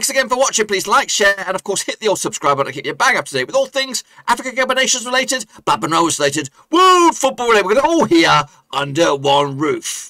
Thanks again for watching. Please like, share, and of course hit the old subscribe button to keep you bang up to date with all things Africa Cup of Nations related, Blackburn Roverseas related, world football related. We're all here under one roof.